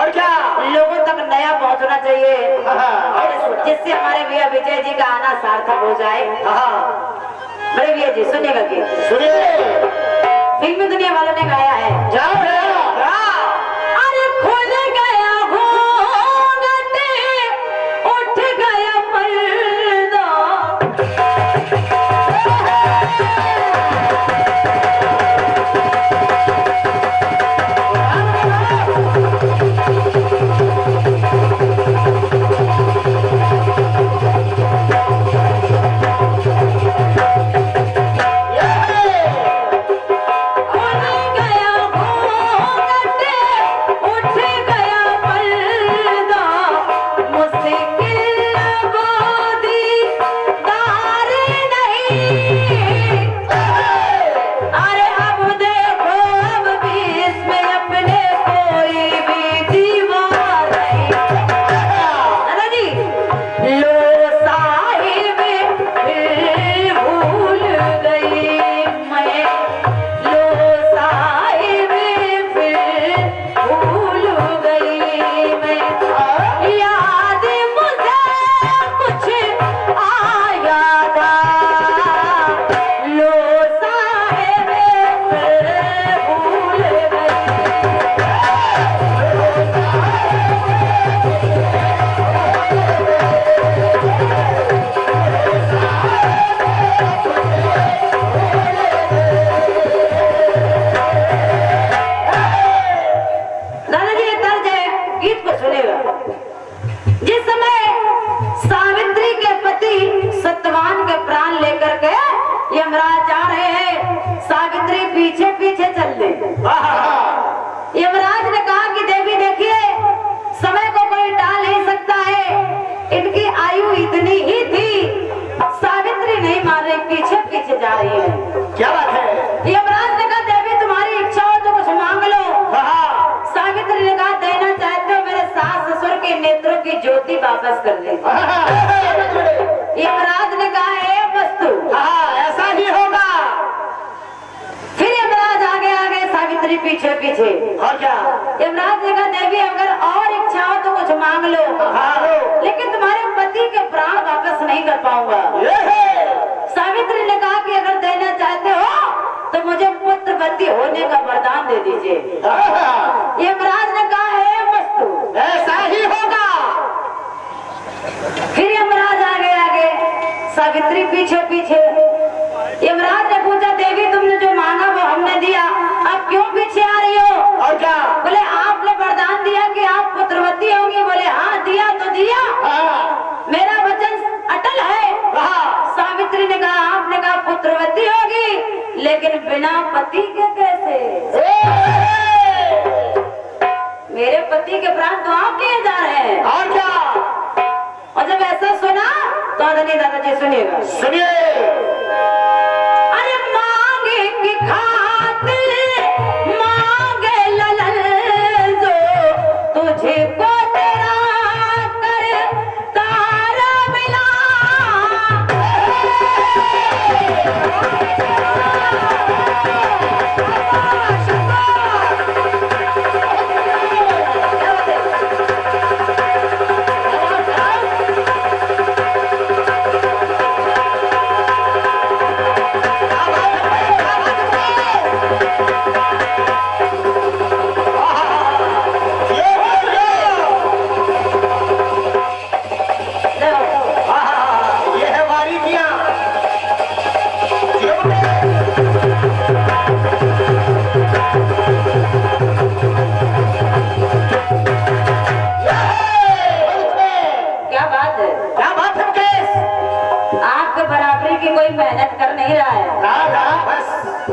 और क्या लोगों तक नया पहुंचना चाहिए जिससे हमारे भैया विजय जी का आना सार्थक हो जाए। मेरे भैया जी सुनिएगा कि सुनिए फिल्मी दुनिया वालों ने गाया है अरे खोल गया उठ गया यमराज जा रहे हैं, सावित्री पीछे पीछे चल रही। यमराज ने कहा कि देवी देखिए समय को कोई टाल नहीं सकता है, इनकी आयु इतनी ही थी। सावित्री नहीं मान रही, पीछे पीछे जा रही है। क्या बात है? यमराज ने कहा देवी तुम्हारी इच्छा हो तो कुछ मांग लो। सावित्री ने कहा देना चाहते हो मेरे सास ससुर के नेत्रों की ज्योति वापस कर ले। यमराज ने कहा है ऐसा ही होगा। फिर यमराज आगे सावित्री पीछे पीछे। और क्या? यमराज ने कहा देवी अगर और इच्छा हो तो कुछ मांग लो, लेकिन तुम्हारे पति के प्राण वापस नहीं कर पाऊंगा। सावित्री ने कहा कि अगर देना चाहते हो तो मुझे पुत्रवती होने का वरदान दे दीजिए। यमराज ने कहा है मस्तू ऐसा ही होगा। फिर यमराज आगे सावित्री पीछे पीछे। यमराज ने पूछा देवी तुमने जो मांगा वो हमने दिया, अब क्यों पीछे आ रही हो? और क्या? बोले आपने वरदान दिया कि आप पुत्रवती होंगी। बोले हाँ दिया तो दिया, मेरा वचन अटल है। सावित्री ने कहा आपने कहा पुत्रवती होगी लेकिन बिना पति के कैसे? मेरे पति के प्राण तो आप लिए जा रहे हैं। और क्या? और जब ऐसा सुना तो आदरणीय दादाजी सुनिएगा अरे मांगे की खातिर मांगे ललन जो तुझे को तेरा कर तारा मिला।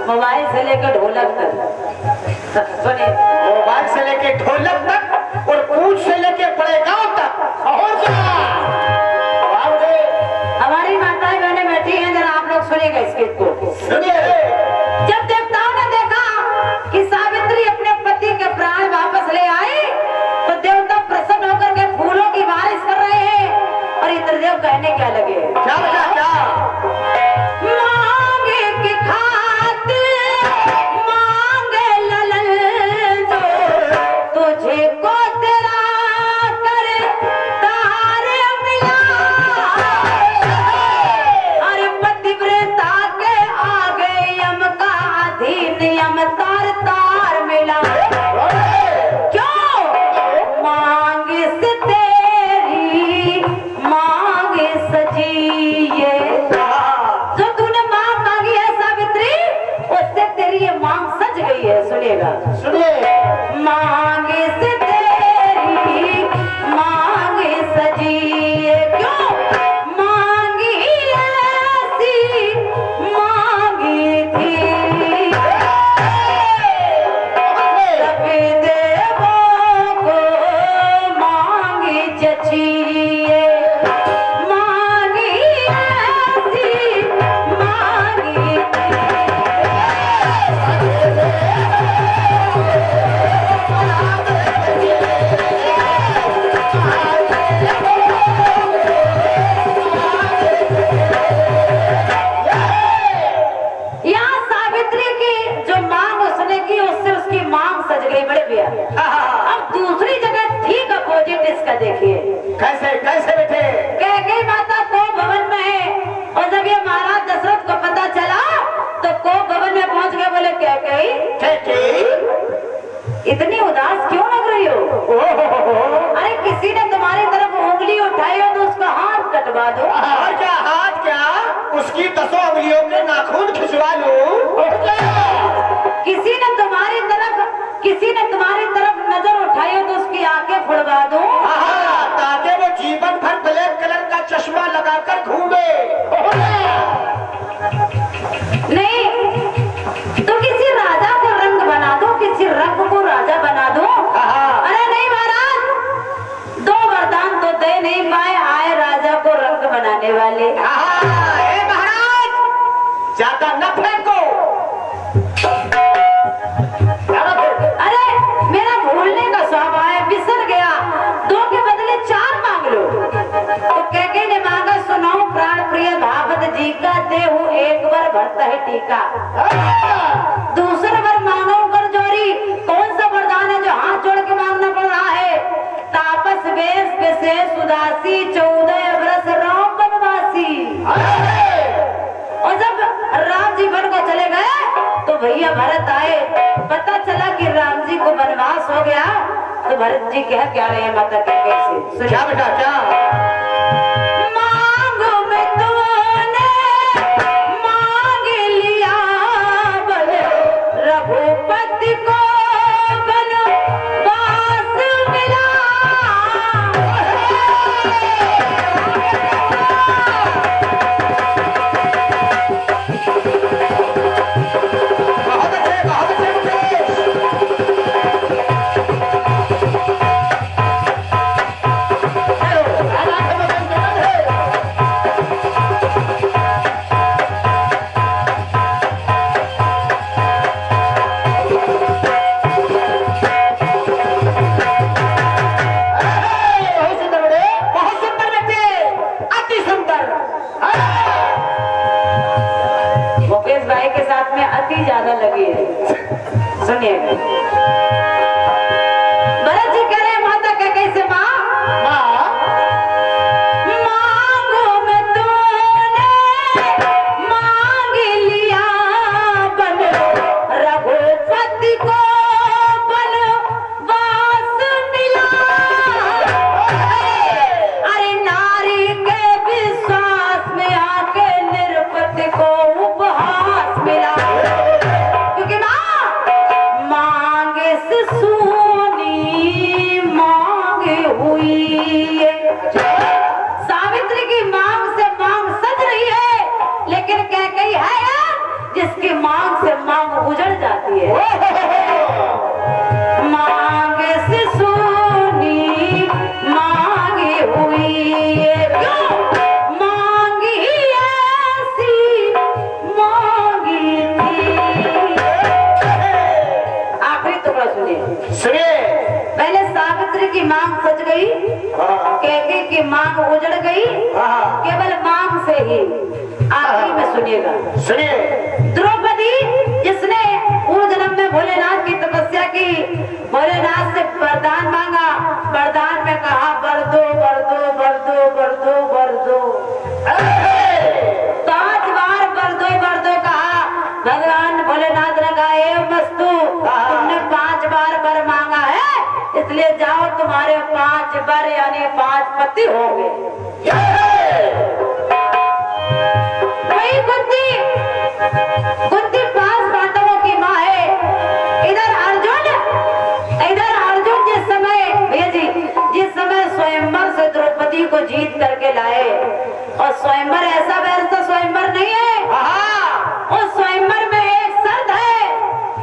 मोबाइल से लेकर ढोलक तक सुने, मोबाइल से लेकर ढोलक तक और पूछ से लेकर बड़े गांव तक। हमारी माताएं बहने बैठी हैं, जरा आप लोग सुनिएगा इस गीत को। जब देवताओं ने देखा कि सावित्री अपने पति के प्राण वापस ले आई तो देवता प्रसन्न होकर के फूलों की बारिश कर रहे हैं और इंद्रदेव कहने क्या लगे मांगे की मांगे ललन जो तुझे को कुंती पांच पांडवों की माँ है। इधर अर्जुन, इधर जीत करके लाए। और स्वयंवर ऐसा वैसा स्वयंवर नहीं है, उस स्वयंवर में एक शर्त है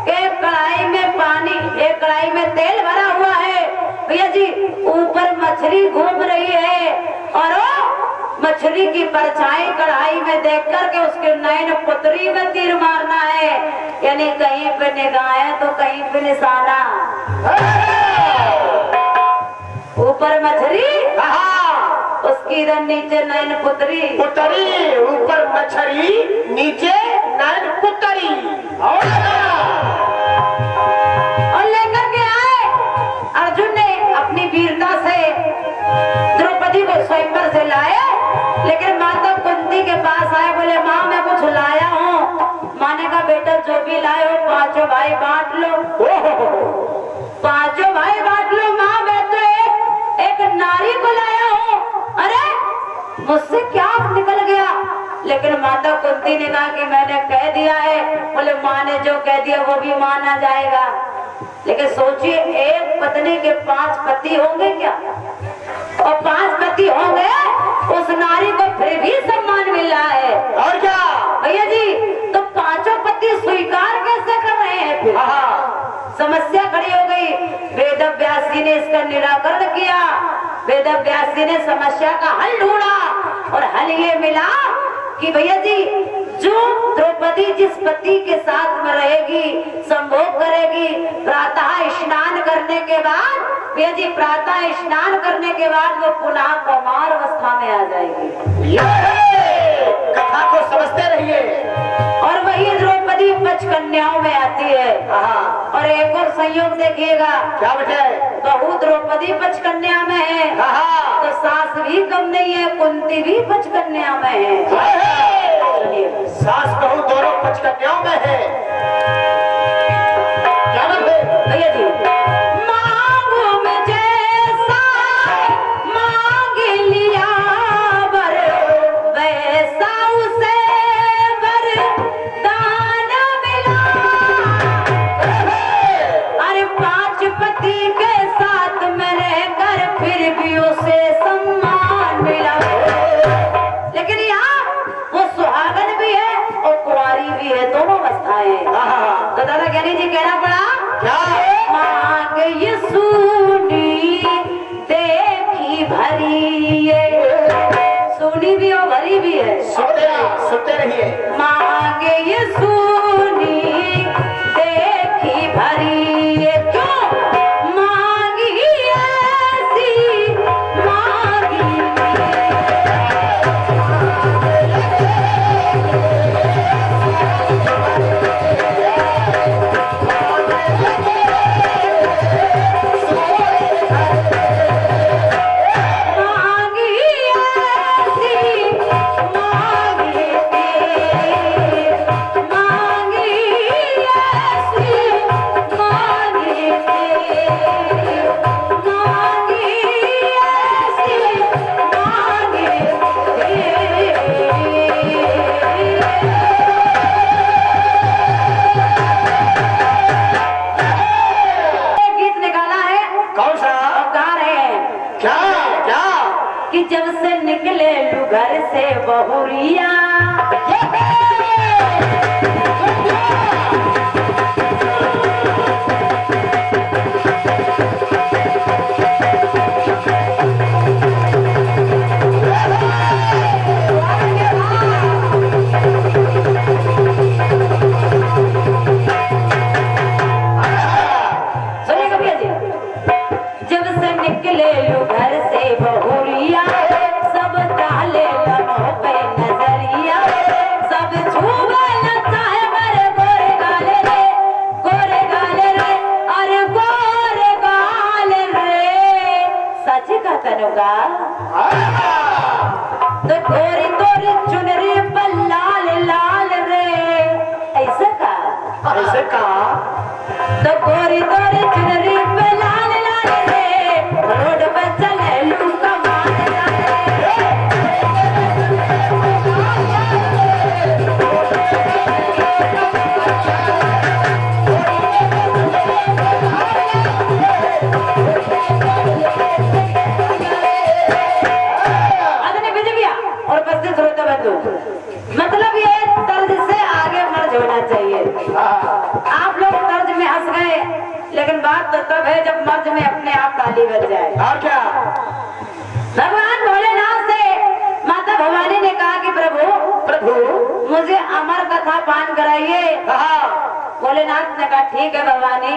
कि एक कढ़ाई में पानी, एक कढ़ाई में तेल भरा हुआ है भैया जी, ऊपर मछली घूम रही है और मछली की परछाई कढ़ाई में देख करके उसके नयन पुतरी में तीर मारना है, यानी कहीं पे निगाहें तो कहीं पे निशाना। ऊपर मछली, उसकी इधर नीचे नयन पुतरी, पुतरी ऊपर मछली नीचे नयन पुतरी, और लेकर के आए। अर्जुन ने अपनी वीरता से द्रौपदी को स्वयंवर से लाए, लेकिन माता कुंती के पास आए, बोले माँ मैं कुछ लाया हूँ। माँ ने कहा बेटा जो भी लाए हो पांचों भाई बांट लो। पांचों भाई बांट लो माँ, मैं तो एक नारी को लाया हूँ, अरे मुझसे क्या निकल गया। लेकिन माता कुंती ने कहा कि मैंने कह दिया है। बोले माँ ने जो कह दिया वो भी माना जाएगा, लेकिन सोचिए एक पत्नी के पांच पति होंगे क्या, और पांच पति होंगे उस नारी को फिर भी सम्मान मिल रहा है। और क्या भैया जी, तो पांचों पति स्वीकार कैसे कर रहे हैं, फिर समस्या खड़ी हो गई। वेदव्यास जी ने इसका निराकरण किया, वेदव्यास जी ने समस्या का हल ढूंढा और हल ये मिला कि भैया जी जो द्रौपदी जिस पति के साथ में रहेगी, संभोग करेगी, प्रातः स्नान करने के बाद जी, प्रातः स्नान करने के बाद वो पुनः कुमार अवस्था में आ जाएगी। कथा को समझते रहिए। और वही द्रौपदी पंचकन्याओं में आती है। और एक और संयोग देखिएगा, क्या बेटा बहू द्रौपदी पंचकन्या में है, तो सास भी कम नहीं है, कुंती भी पंचकन्या में है, सास बहू दोनों पंचकन्याओं में है। क्या भैया जी, जब मर्ज में अपने आप ताली बज जाए। और क्या भगवान भोलेनाथ से माता भवानी ने कहा कि प्रभु प्रभु मुझे अमर कथा पान कराइए। भोलेनाथ ने कहा ठीक है भवानी,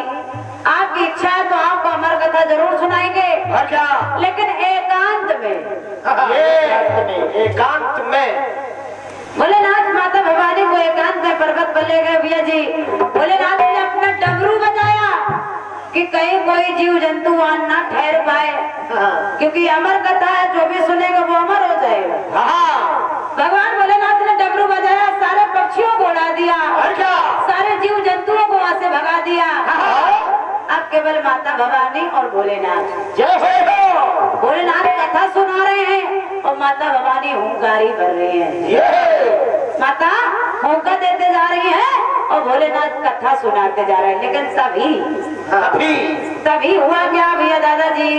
आपकी इच्छा है तो आपको अमर कथा जरूर सुनाएंगे। अच्छा। लेकिन एकांत में, एकांत में। भोलेनाथ माता भवानी को एकांत में पर्वत पर ले गए भैया जी। भोलेनाथ ने अपना डमरू बजाया कि कहीं कोई जीव जंतु वहां न ठहर पाए, क्योंकि अमर कथा है, जो भी सुनेगा वो अमर हो जाएगा। भगवान भोलेनाथ ने डमरू बजाया, सारे पक्षियों को उड़ा दिया। अच्छा। सारे जीव जंतुओं को वहां से भगा दिया। अब केवल माता भवानी और भोलेनाथ, भोलेनाथ कथा सुना रहे हैं और माता भवानी हुंकारी भर रही है। माता हुंकार देते जा रही है और भोलेनाथ कथा सुनाते जा रहे हैं। लेकिन तभी हुआ क्या भैया दादाजी?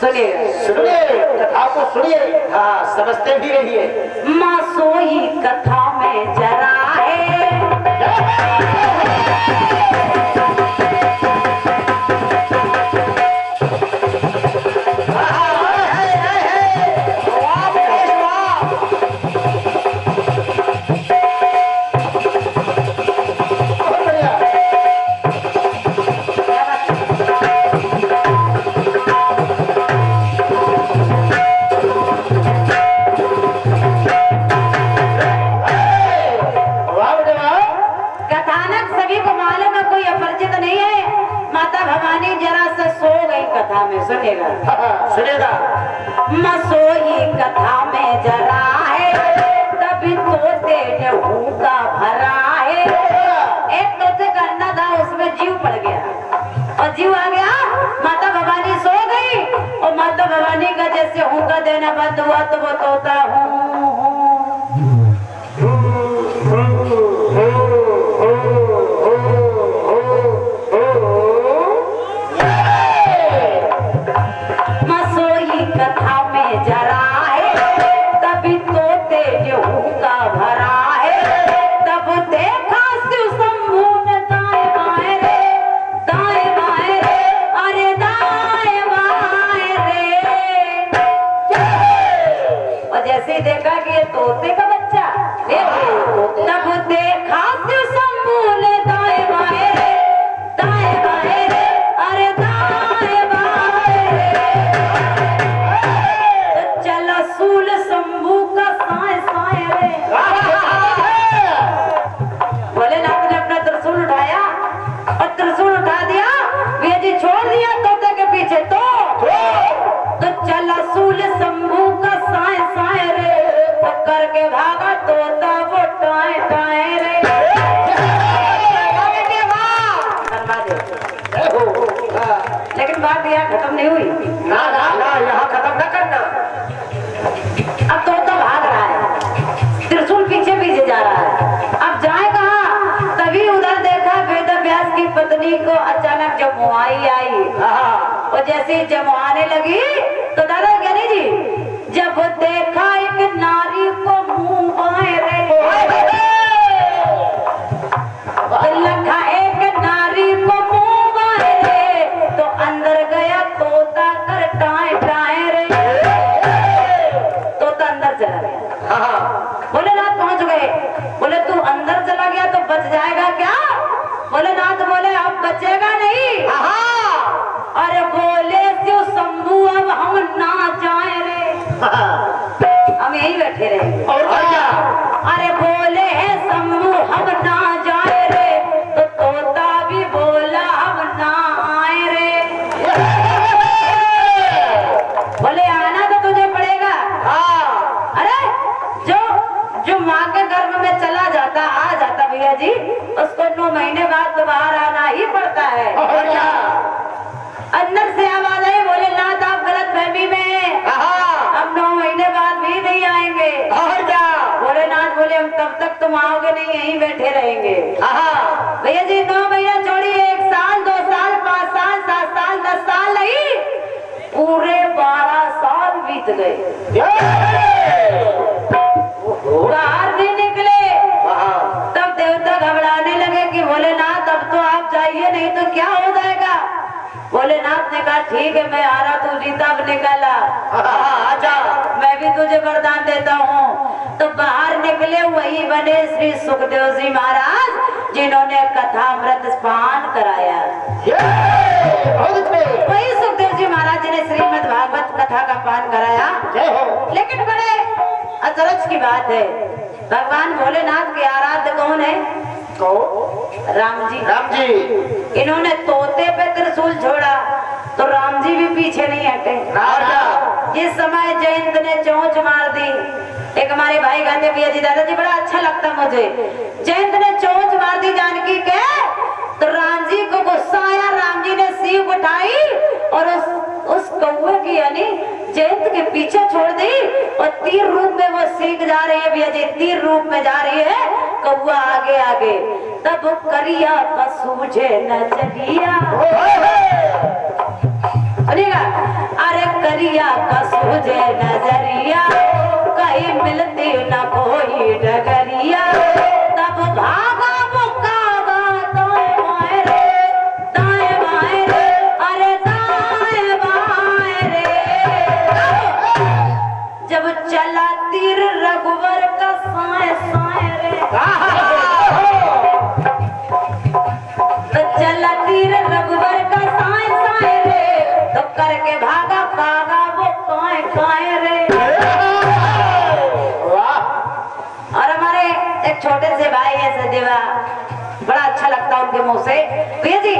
सुनिए कथा को सुनिए। हाँ, समझते भी रहिए। माँ सोई कथा में जरा है भोलेनाथ ने कहा ठीक है मैं आ रहा, तू जीता अब निकल आजा, मैं भी तुझे वरदान देता हूँ। तो बाहर निकले वही बने श्री सुखदेव जी महाराज जिन्होंने कथा अमृत पान कराया। वही सुखदेव जी महाराज ने श्रीमद् भागवत कथा का पान कराया। लेकिन बड़े अचरज की बात है, भगवान भोलेनाथ के आराध्य कौन है? तो राम जी इन्होंने तोते पे त्रिशूल छोड़ा तो राम जी भी पीछे नहीं हटे। इस समय जयंत ने चोंच मार दी। एक हमारे भाई कहते भैया जी दादाजी बड़ा अच्छा लगता मुझे, जयंत ने चोंच मार दी जानकी के तो राम जी को गुस्सा आया। राम जी ने सीख उठाई और उस कौवे की यानी जयंत के पीछे छोड़ दी और तीर रूप में वो सीख जा रही है, भैया जी तीर रूप में जा रही है कौवा आगे आगे। तब करिया सूझे न चलिया, अरे करिया का सूझे नजरिया, कहीं मिलती न कोई डगरिया। तब भागा चला तीर रघुवर का साए साए रे, तो चला तीर रघुवर का साए साए रे, तो करके भागा भागा वो काए काए रे। और हमारे एक छोटे से भाई है सजीवा, बड़ा अच्छा लगता उनके मुंह से। भैया जी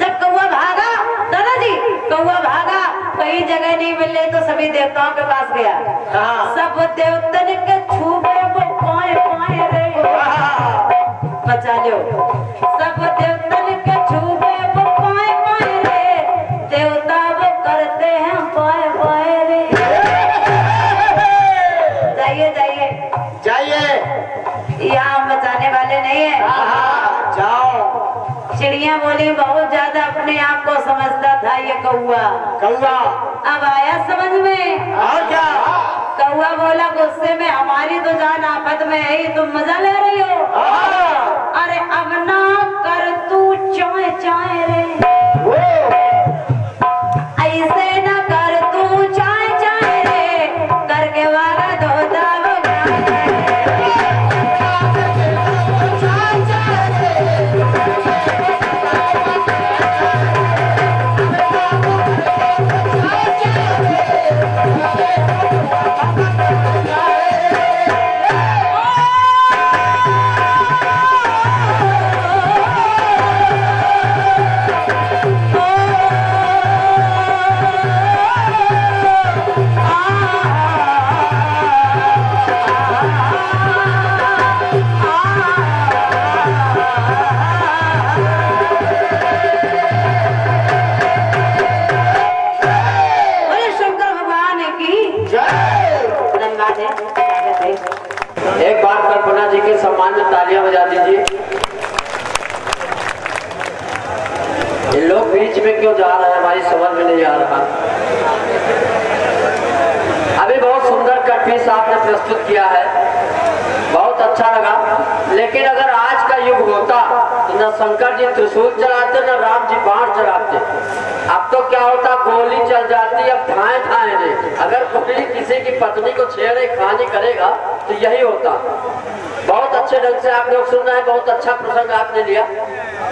जब कौवा भागा, दादाजी कौवा भागा कहीं जगह नहीं मिले तो सभी देवताओं के पास गया। सब देवतन के छू गए वो पाए पाए रे, बचा लो। सब देवतन के छू गए वो पाए पाए रे, देवता वो करते हैं पाए पाए रे। जाइए जाइए जाइए, यहाँ बचाने वाले नहीं है। जाओ। चिड़िया बोली बहुत ज्यादा अपने आप को समझता था ये कौआ, कौआ अब आया समझ में। और क्या कौआ बोला गुस्से में, हमारी तो जान आफत में है, ये तुम मजा ले रही हो। अरे अब ना कर तू चाय चाय रे, ऐसे ना कर तू चाय चाय रे, करके वाला धोता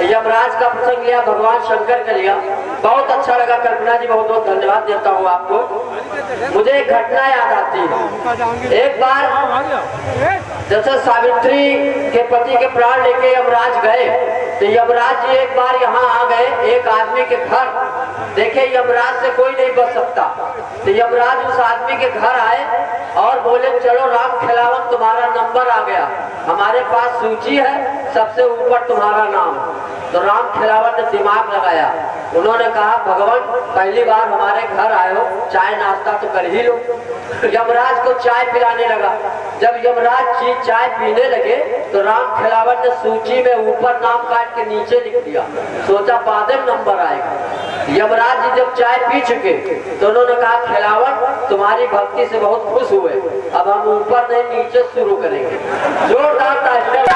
यमराज का प्रसंग लिया, भगवान शंकर का लिया, बहुत अच्छा लगा। कल्पना जी बहुत बहुत धन्यवाद देता हूँ आपको। मुझे एक घटना याद आती है। एक बार जैसे सावित्री के पति के प्राण लेके यमराज गए तो यमराज जी एक बार यहाँ आ गए एक आदमी के घर। देखे यमराज से कोई नहीं बच सकता तो यमराज उस आदमी के घर आए और बोले चलो राम खिलावत तुम्हारा नंबर आ गया, हमारे पास सूची है, सबसे ऊपर तुम्हारा नाम। तो राम खिलावत ने दिमाग लगाया, उन्होंने कहा भगवान पहली बार हमारे घर आए हो, चाय नाश्ता तो कर ही लो। यमराज को चाय पिलाने लगा। जब यमराज जी चाय पीने लगे तो राम खिलावत ने सूची में ऊपर नाम काट के नीचे लिख दिया, सोचा बाद में नंबर आएगा। यमराज जी जब चाय पी चुके तो उन्होंने कहा खिलावत तुम्हारी भक्ति से बहुत खुश हुए, अब हम ऊपर नहीं नीचे शुरू करेंगे। जोरदार तालियां।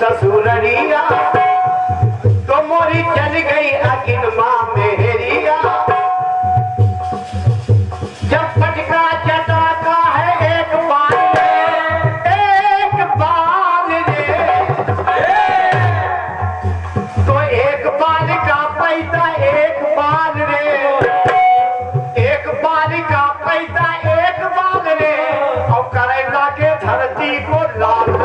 ससुरिया तो मोरी चल गई अगिन माँ मेहरिया। जब पटका चटाता है एक बाल रे तो एक बाल का पैसा एक बाल रे, एक बाल का पैसा एक बाल रे। और करैला के धरती को लाल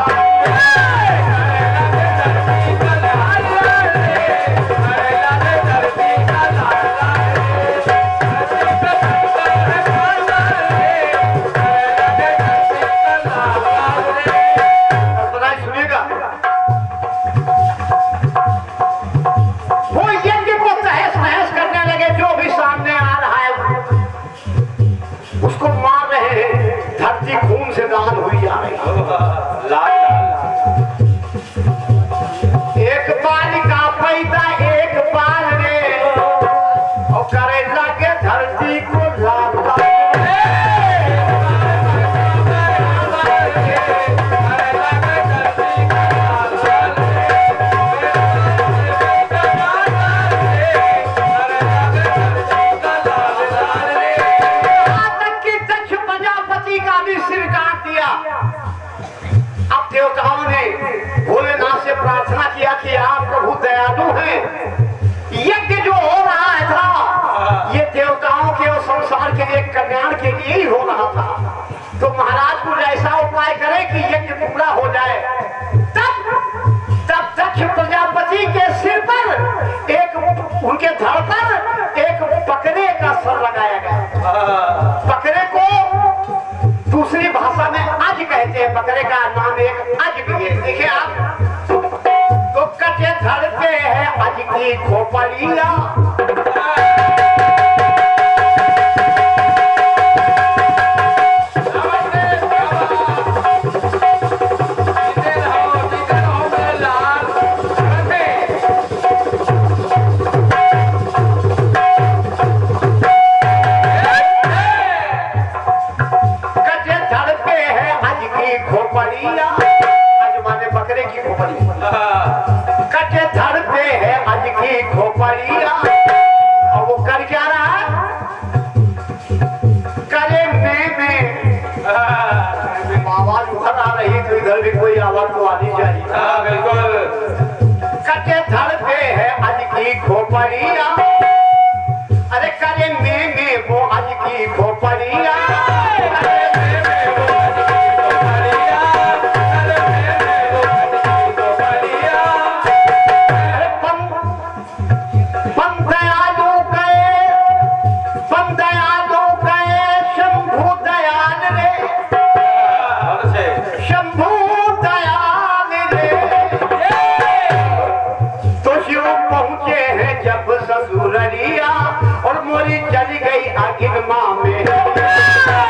और मोरी चली गई आखिर माँ में।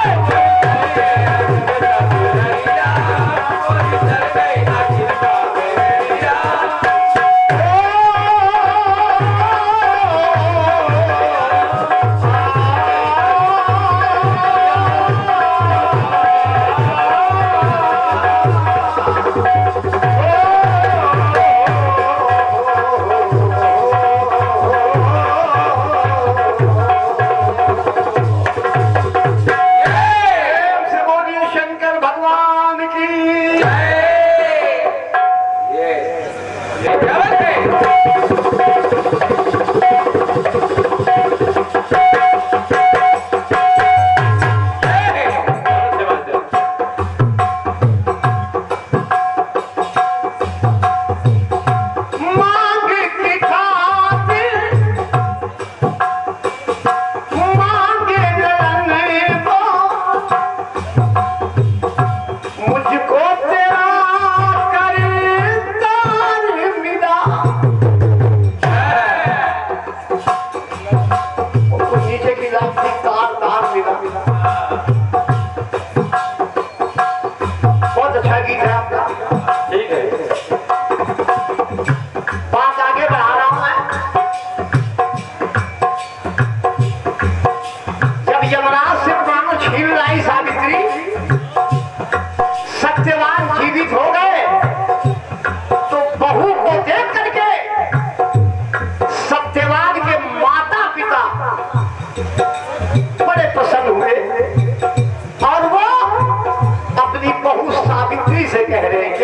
से कह रहे हैं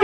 क्या